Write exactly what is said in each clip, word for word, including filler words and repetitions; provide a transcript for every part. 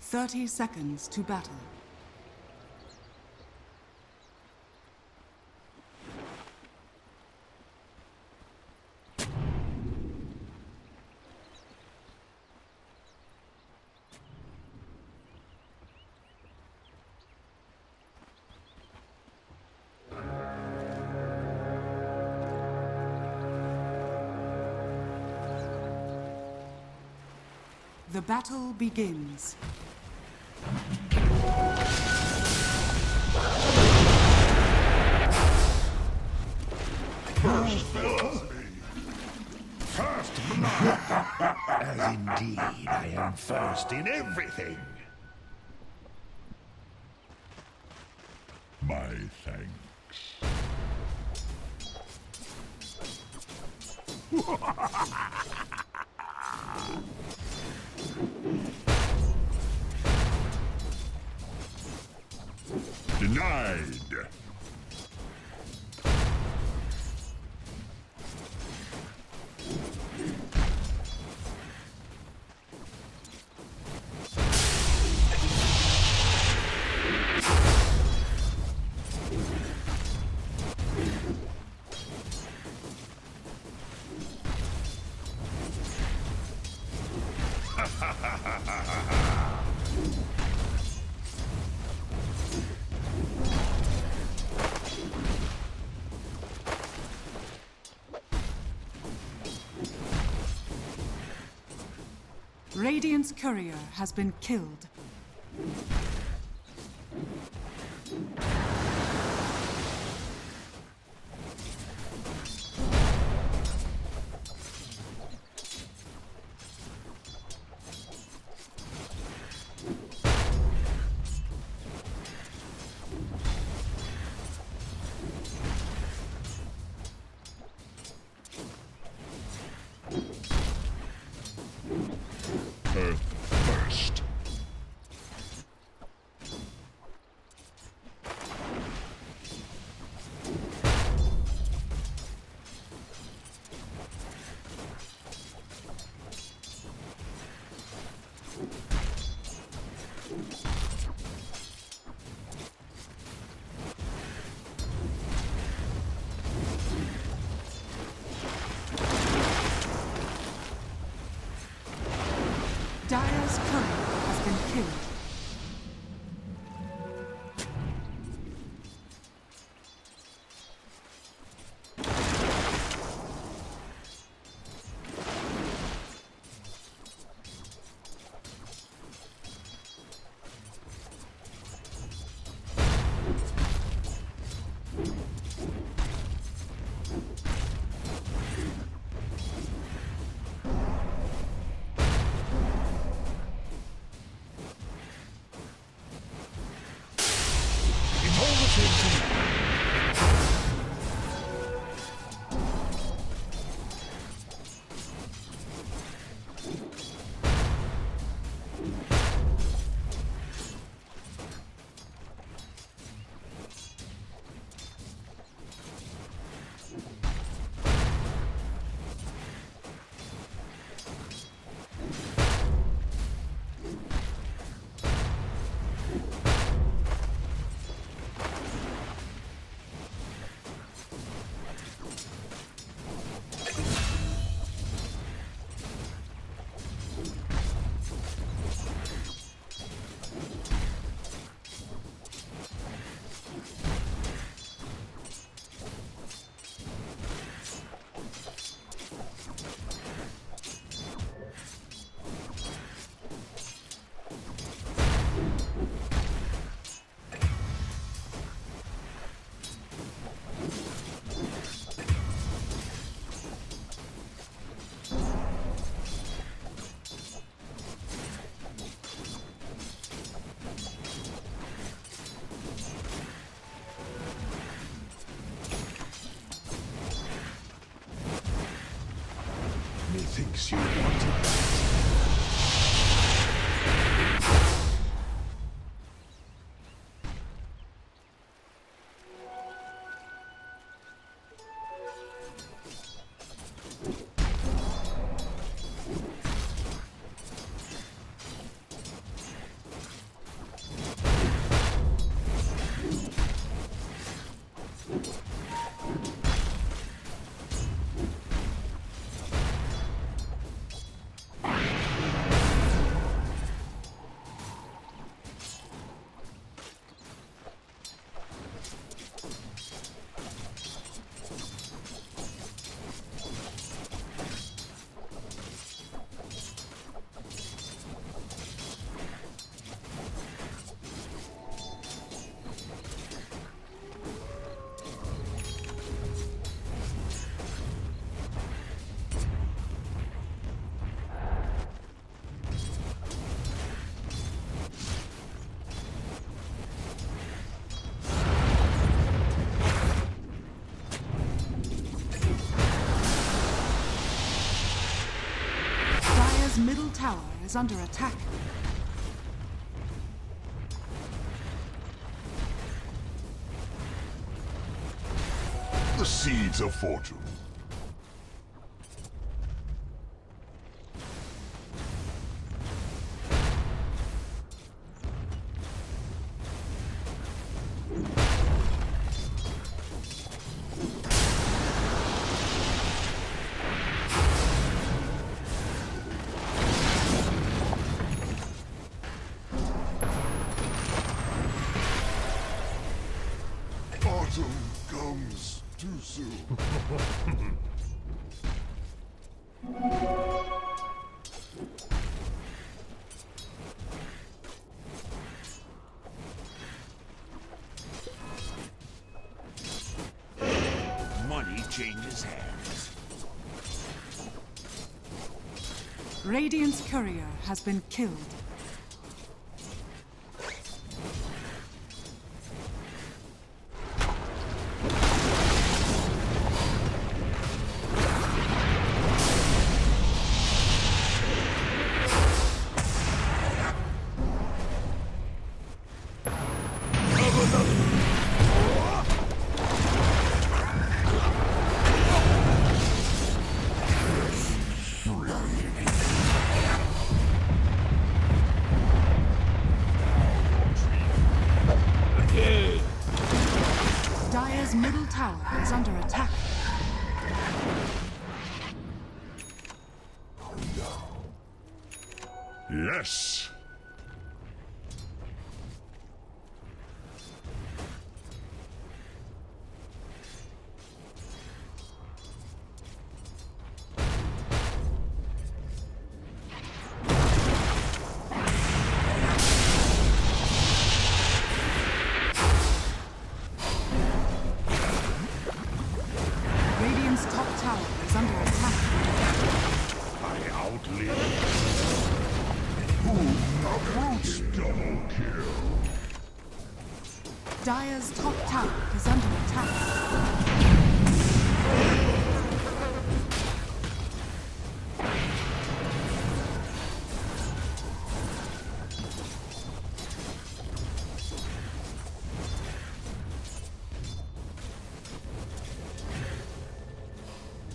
Thirty seconds to battle. The battle begins. First blood. First blood. As indeed I am first in everything. My thanks. Denied. Radiant's courier has been killed. Dire's courier has been killed. Thinks you want it. tower is under attack. The seeds of fortune. Money changes hands. Radiant's courier has been killed. Yes. Radiant's top tower is under attack. I outlive. Double kill. Dire's top tower is under attack.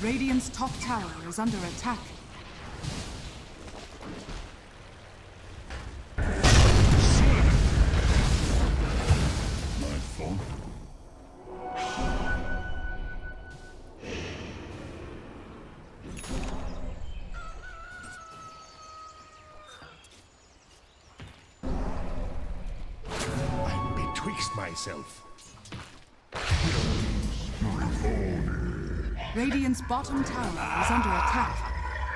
Radiant's top tower is under attack. My fault. I'm betwixt myself. Radiant's bottom tower is under attack.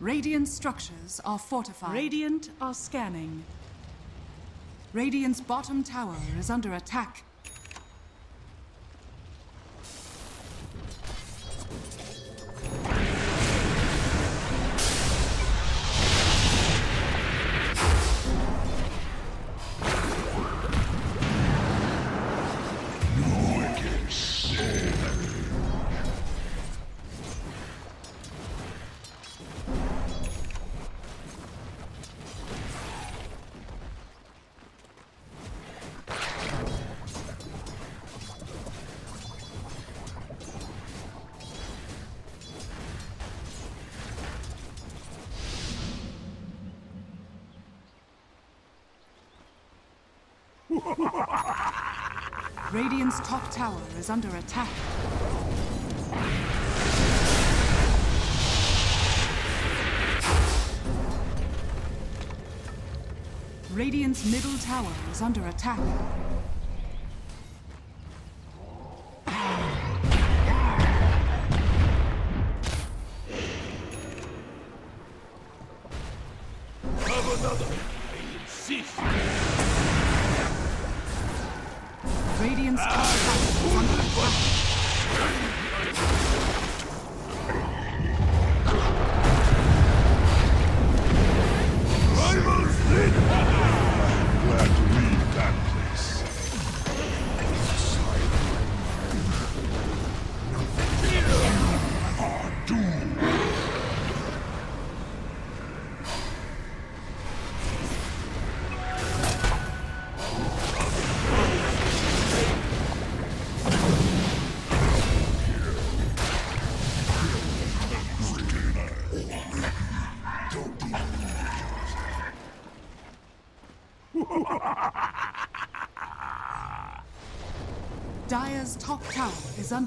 Radiant structures are fortified. Radiant are scanning. Radiant's bottom tower is under attack. Radiant's top tower is under attack. Radiant's middle tower is under attack. Have another, I insist. Radiant's top tower is under attack. Rivals did battle! Glad to leave that place. Nothing here! Our doom! Dire's top tower is under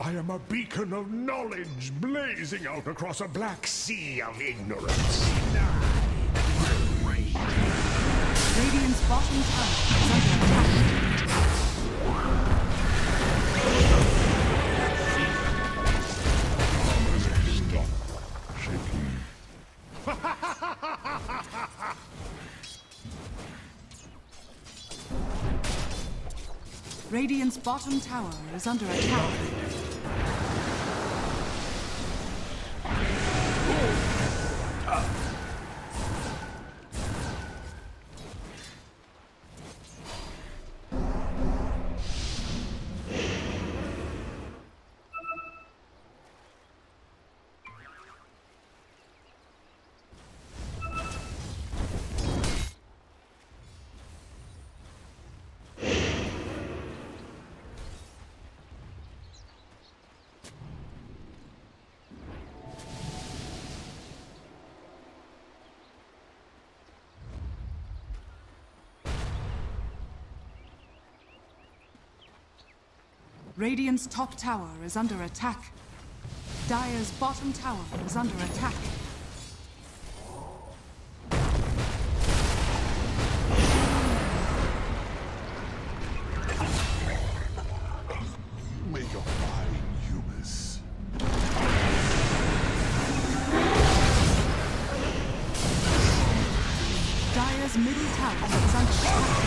I am a beacon of knowledge blazing out across a black sea of ignorance. Radiant's bottom tower is under attack. Radiant's bottom tower is under attack. Radiant's top tower is under attack. Dire's bottom tower is under attack. Dire's middle tower is under attack.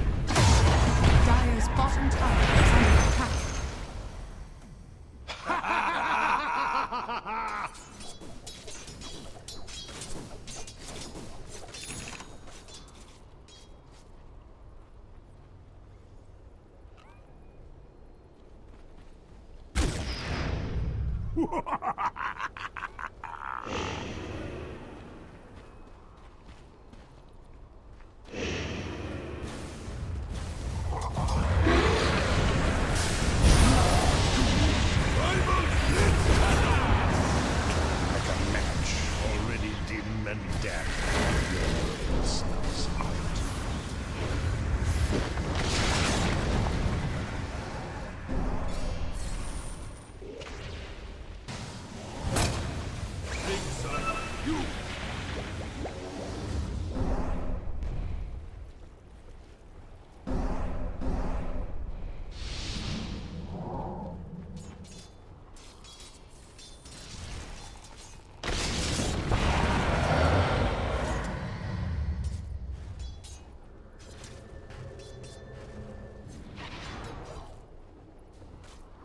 take you! Radiant's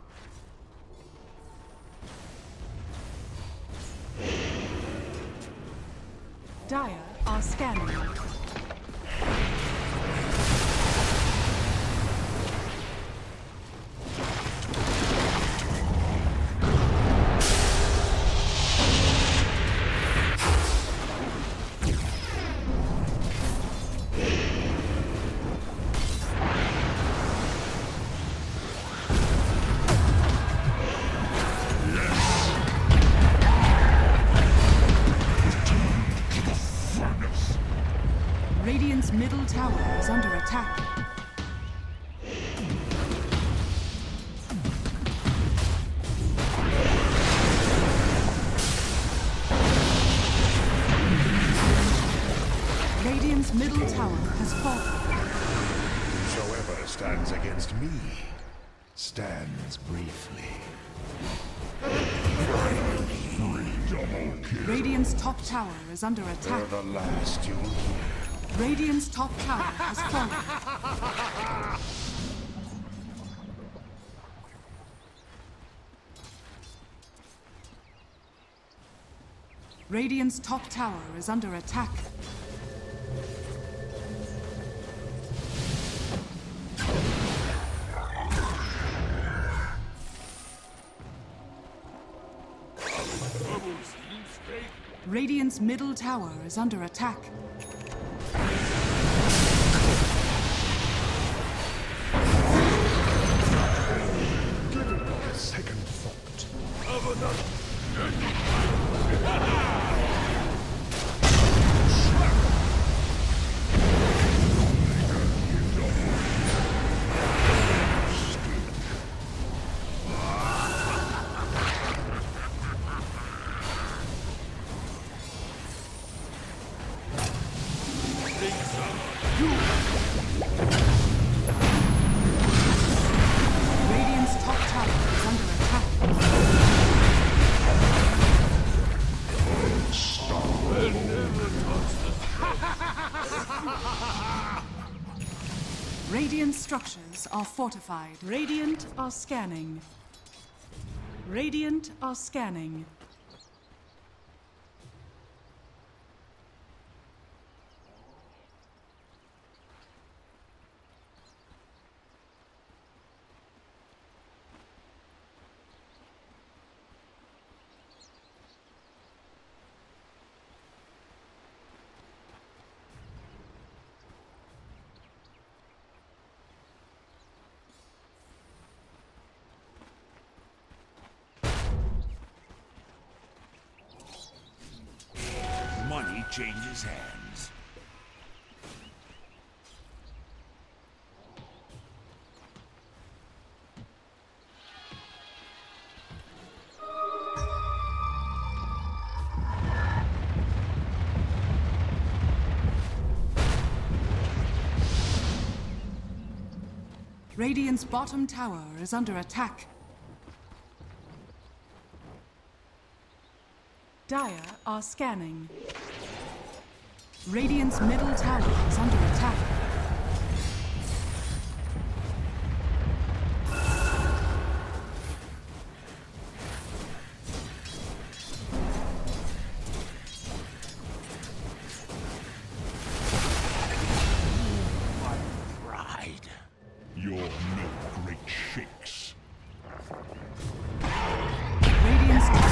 middle tower is under attack. Dire are scanning. Middle tower is under attack. Radiant's middle tower has fallen. Whosoever stands against me stands briefly. Finally, double kill. Radiant's top tower is under attack. They're the last you'll hear. Radiant's top tower has fallen. Radiant's top tower is under attack. Radiant's middle tower is under attack. Radiant structures are fortified. Radiant are scanning. Radiant are scanning. Money changes hands. Radiant's bottom tower is under attack. Dire are scanning. Radiant's middle tower is under attack. My pride. You're no great shakes. Radiant's top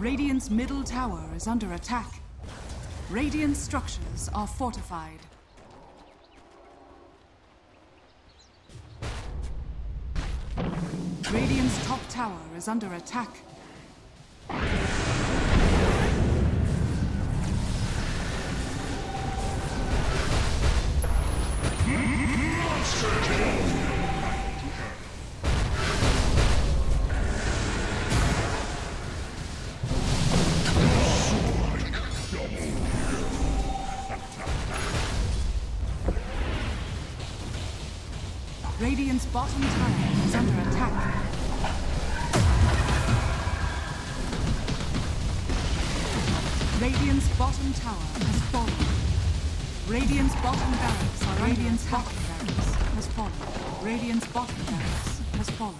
Radiant's middle tower is under attack. Radiant structures are fortified. Radiant's top tower is under attack. Monster kill! Radiant's bottom tower is under attack. Radiant's bottom tower has fallen. Radiant's bottom barracks are Radiant's bottom barracks has fallen. Radiant's bottom barracks has fallen.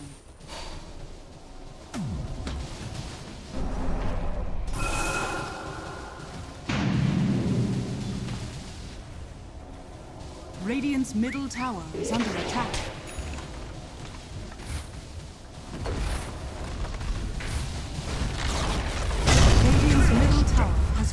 Radiant's middle tower is under attack. Radiant's middle tower has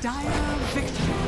Dire victory.